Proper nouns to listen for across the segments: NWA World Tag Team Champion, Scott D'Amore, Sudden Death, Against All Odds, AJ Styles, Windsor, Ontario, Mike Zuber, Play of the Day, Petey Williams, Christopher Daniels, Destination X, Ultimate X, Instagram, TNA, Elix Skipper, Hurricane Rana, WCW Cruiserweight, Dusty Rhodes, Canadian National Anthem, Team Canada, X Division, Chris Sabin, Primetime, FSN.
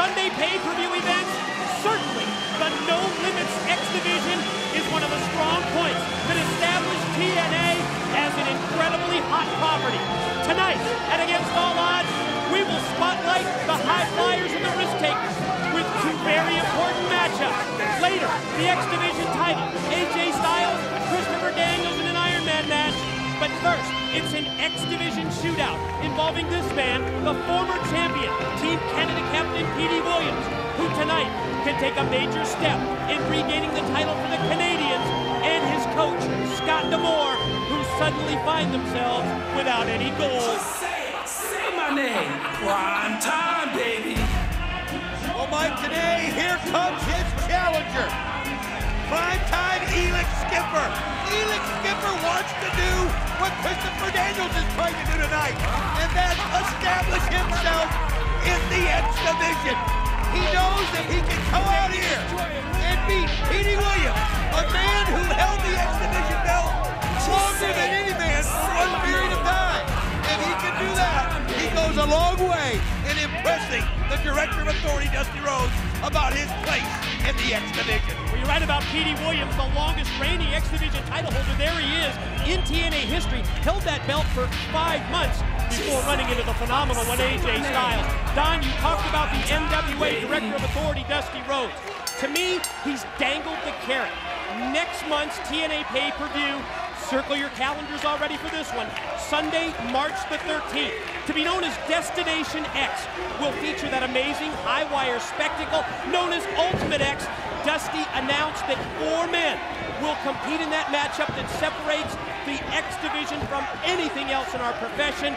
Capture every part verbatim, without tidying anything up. Sunday pay-per-view events, certainly the No Limits X Division is one of the strong points that established T N A as an incredibly hot property. Tonight, at Against All Odds, we will spotlight the high flyers and the risk-takers with two very important matchups. Later, the X Division title, A J Styles, Christopher Daniels in an Iron Man match. But first, it's an X Division shootout involving this man, the former champion, Team Canada captain Petey Williams, who tonight can take a major step in regaining the title for the Canadians, and his coach, Scott D'Amore, who suddenly find themselves without any goals. Say, say my name, Primetime, baby. Oh my, today, here comes his challenger, Primetime Elix Skipper. Elix Skipper wants to do what Christopher Daniels is trying to do tonight, and then establish himself in the X Division. He knows that he can come out here and beat Petey Williams, a man who held the X Division belt longer than any man for one period of time. If he can do that, he goes a long way in impressing the Director of Authority, Dusty Rhodes, about his place in the X Division. Well, you're right about Petey Williams, the longest reigning X Division title holder. There he is in T N A history, held that belt for five months before running into the phenomenal one, A J Styles. Don, you talked about the N W A Director of Authority, Dusty Rhodes. To me, he's dangled the carrot. Next month's T N A pay-per-view, circle your calendars already for this one. Sunday, March the thirteenth, to be known as Destination X, will feature that amazing high-wire spectacle known as Ultimate X. Dusty announced that four men will compete in that matchup that separates the X Division from anything else in our profession.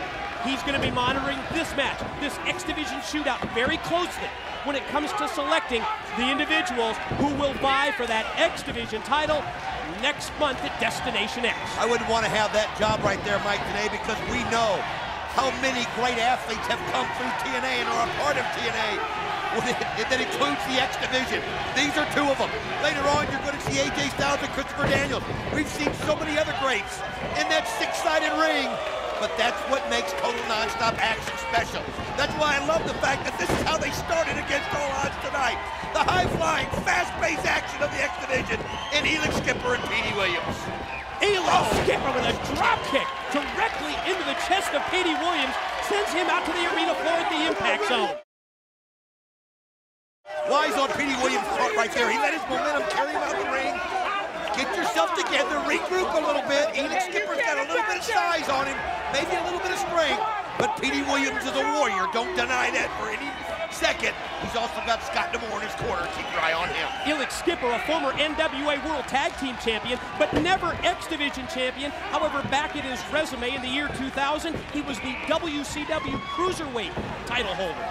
He's going to be monitoring this match, this X Division shootout, very closely when it comes to selecting the individuals who will vie for that X Division title next month at Destination X. I wouldn't want to have that job right there, Mike, today, because we know how many great athletes have come through T N A and are a part of T N A. That includes the X Division. These are two of them. Later on, you're going to see A J Styles and Christopher Daniels. We've seen so many other greats in that six-sided ring, but that's what makes Total Nonstop Action special. That's why I love the fact that this is how they started Against All Odds tonight. The high-flying, fast-paced action of the X Division in Elix Skipper and Petey Williams. Elix Skipper with a drop kick directly into the chest of Petey Williams, sends him out to the arena floor at the Impact Zone. Wise on Petey Williams' part right there. He let his momentum carry him out of the ring. Get yourself together, regroup a little bit. Elix Skipper's got a little bit of size on him, maybe a little bit of strength, but Petey Williams is a warrior. Don't deny that for any second. He's also got Scott D'Amore in his corner. Keep your eye on him. Elix Skipper, a former N W A World Tag Team Champion, but never X Division Champion. However, back in his resume in the year two thousand, he was the W C W Cruiserweight title holder.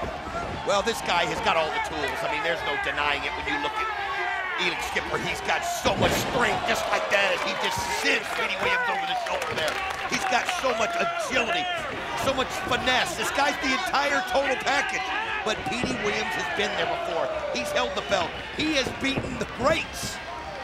Well, this guy has got all the tools. I mean, there's no denying it when you look at Elix Skipper. He's got so much strength, just like that, as he just sends Petey Williams over the shoulder there. He's got so much agility, so much finesse. This guy's the entire total package. But Petey Williams has been there before. He's held the belt. He has beaten the greats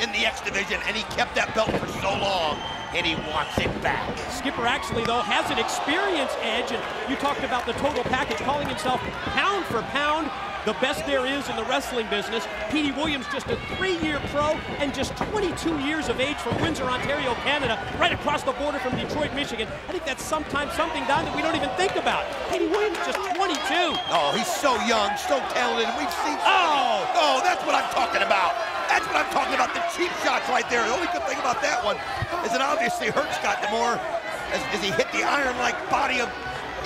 in the X Division, and he kept that belt for so long, and he wants it back. Skipper actually, though, has an experience edge, and you talked about the total package, calling himself pound for pound the best there is in the wrestling business. Petey Williams, just a three-year pro and just twenty-two years of age, from Windsor, Ontario, Canada, right across the border from Detroit, Michigan. I think that's sometimes something, Don, that we don't even think about. Petey Williams, just twenty-two. Oh, he's so young, so talented, and we've seen so oh, many. Oh, that's what I'm talking about. That's what I'm talking about, the cheap shots right there. The only good thing about that one is it obviously hurt Scott D'Amore as, as he hit the iron-like body of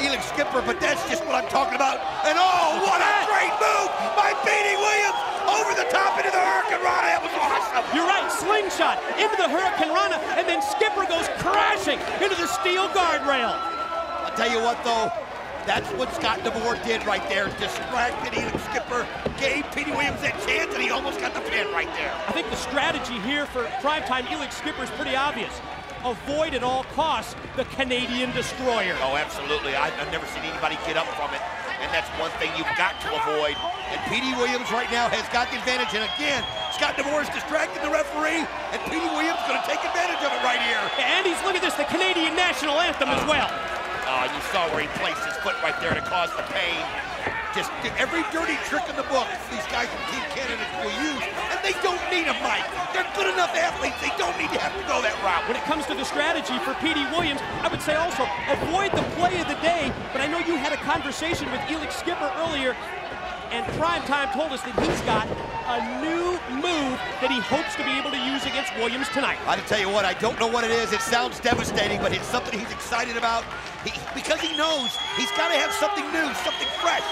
Elix Skipper, but that's just what I'm talking about. And oh, what a great move by Petey Williams! Over the top into the Hurricane Rana, that was awesome! You're right, slingshot into the Hurricane Rana, and then Skipper goes crashing into the steel guardrail. I'll tell you what, though, that's what Scott D'Amore did right there, distracted Elix Skipper, gave Petey Williams that chance, and he almost got the pin right there. I think the strategy here for Primetime Elix Skipper is pretty obvious. Avoid at all costs the Canadian Destroyer. Oh, absolutely. I've, I've never seen anybody get up from it, and that's one thing you've got to avoid. And Petey Williams right now has got the advantage, and again, Scott D'Amore is distracting the referee, and Petey Williams is going to take advantage of it right here. And he's, look at this, the Canadian National Anthem uh, as well. Uh, you saw where he placed his foot right there to cause the pain. Just every dirty trick in the book these guys from Team Canada will use, and they don't need a mic. They're good enough athletes, they don't need to have to go that route. When it comes to the strategy for Petey Williams, I would say also, avoid the play of the day, but I know you had a conversation with Elix Skipper earlier, and Primetime told us that he's got a new move that he hopes to be able to use against Williams tonight. I tell you what, I don't know what it is. It sounds devastating, but it's something he's excited about. He, because he knows he's got to have something new, something fresh.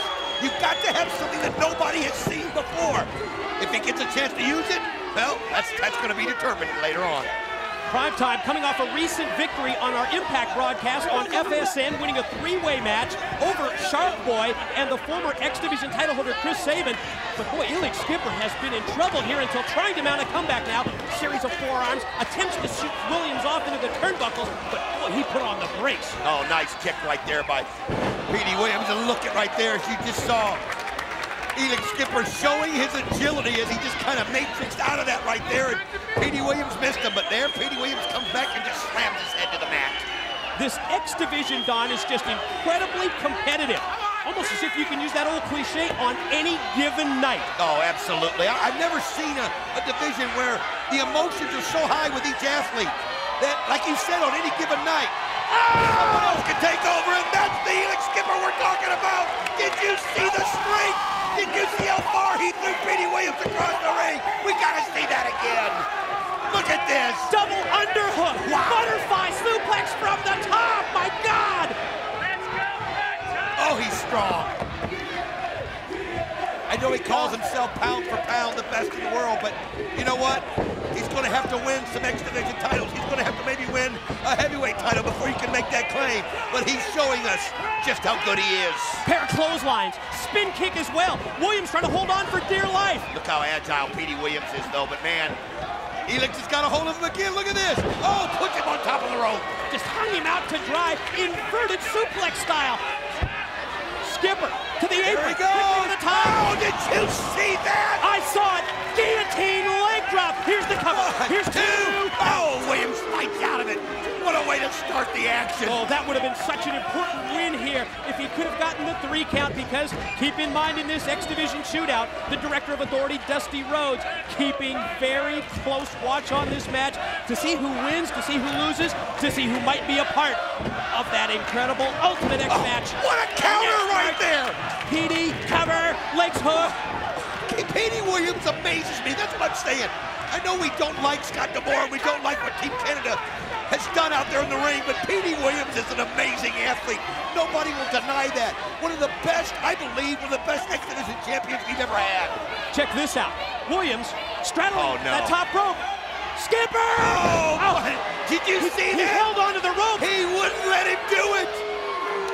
You've got to have something that nobody has seen before. If he gets a chance to use it, well, that's, that's going to be determined later on. Primetime coming off a recent victory on our Impact broadcast on F S N, winning a three-way match over Shark Boy and the former X Division title holder Chris Sabin. But boy, Elix Skipper has been in trouble here until trying to mount a comeback now. Series of forearms, attempts to shoot Williams off into the turnbuckles, but boy, he put on the brakes. Oh, nice kick right there by Petey Williams. And look at right there, as you just saw, Elix Skipper showing his agility as he just kind of matrixed out of that right there. And Petey Williams missed him, but there Petey Williams comes back and just slams his head to the mat. This X Division, Don, is just incredibly competitive. Almost as if you can use that old cliche on any given night. Oh, absolutely. I, I've never seen a, a division where the emotions are so high with each athlete that, like you said, on any given night, someone else can take over, and that's the Elix Skipper we're talking about. Did you see the strength? Did you see how far he threw Petey Williams across the ring? We gotta see that again. Look at this. Double underhook. Wow. Butterfly suplex from the top. My God. Let's go, Pat. Oh, he's strong. I know he calls himself pound for pound the best in the world, but you know what? He's going to have to win some X Division titles. He's going to have to maybe win a heavyweight title before he can make that claim. But he's showing us just how good he is. Pair of clotheslines, spin kick as well. Williams trying to hold on for dear life. Look how agile Petey Williams is, though. But, man, Elix has got a hold of him again. Look at this. Oh, puts him on top of the rope. Just hung him out to dry, inverted suplex style. Skipper to the apron. There he goes. To the top. Oh, did you see that? I saw it. Guillotine leg drop. Here's the cover. One, Here's two. two. Oh, Williams fights out of it. What a way to start the action. Oh, that would have been such an important win here if he could have gotten the three count, because keep in mind, in this X Division shootout, the director of authority, Dusty Rhodes, keeping very close watch on this match to see who wins, to see who loses, to see who might be a part of that incredible Ultimate X oh, match. What a counter right there. Petey, cover, legs hook. Petey Williams amazes me. That's what I'm saying. I know we don't like Scott D'Amore, we don't like what Team Canada has done out there in the ring, but Petey Williams is an amazing athlete. Nobody will deny that. One of the best, I believe, one of the best X Division champions we've ever had. Check this out. Williams straddling oh, no. that top rope. Skipper! Oh, oh. Did you he, see he that? He held onto the rope. He wouldn't let him do it.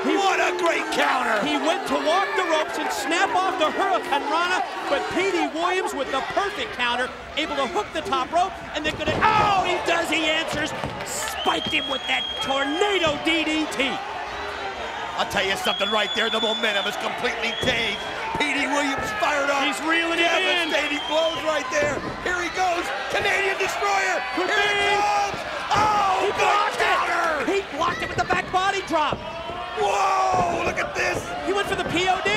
He, what a great counter. He went to walk the ropes and snap off the Hurricane Rana, but Petey Williams with the perfect counter, able to hook the top rope, and then gonna, oh, he does, he answers. Spiked him with that tornado D D T. I'll tell you something right there, the momentum is completely changed. Petey Williams fired up. He's reeling it in. Devastating blows right there. Here he goes, Canadian Destroyer. Here it comes. Oh, he blocked counter. It. He blocked it with the back body drop. Whoa, look at this. He went for the P O D.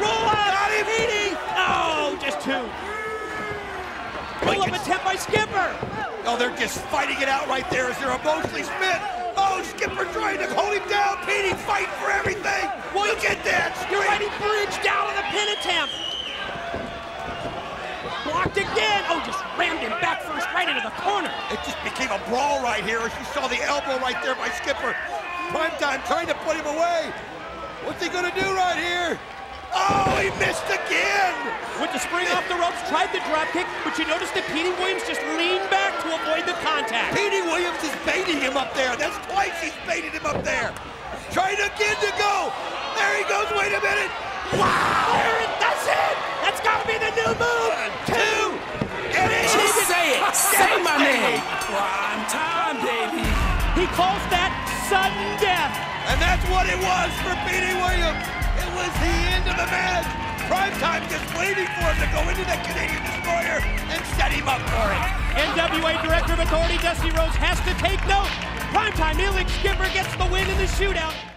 Roll up. Got him. Petey. Oh, just two. Roll up attempt by Skipper. Oh, they're just fighting it out right there as they're emotionally spent. Oh, Skipper trying to hold him down. Petey fighting for everything. Well, look at that. You're right, he bridged down on the pin attempt. Blocked again. Oh, just rammed him back first right into the corner. It just became a brawl right here as you saw the elbow right there by Skipper. Primetime trying to put him away. What's he gonna do right here? Oh, he missed again. Went to spring off the ropes, tried the drop kick, but you notice that Petey Williams just leaned back to avoid the contact. Petey Williams is baiting him up there. That's twice he's baited him up there. Trying again to go. There he goes, wait a minute. Wow, there it, that's it. That's gotta be the new move. One, two, and it is. Say it, say my name. Primetime, baby. He calls that Sudden Death. And that's what it was for Petey Williams. It was the end of the match. Primetime just waiting for him to go into that Canadian Destroyer and set him up for it. N W A Director of Authority Dusty Rhodes has to take note. Primetime Elix Skipper gets the win in the shootout.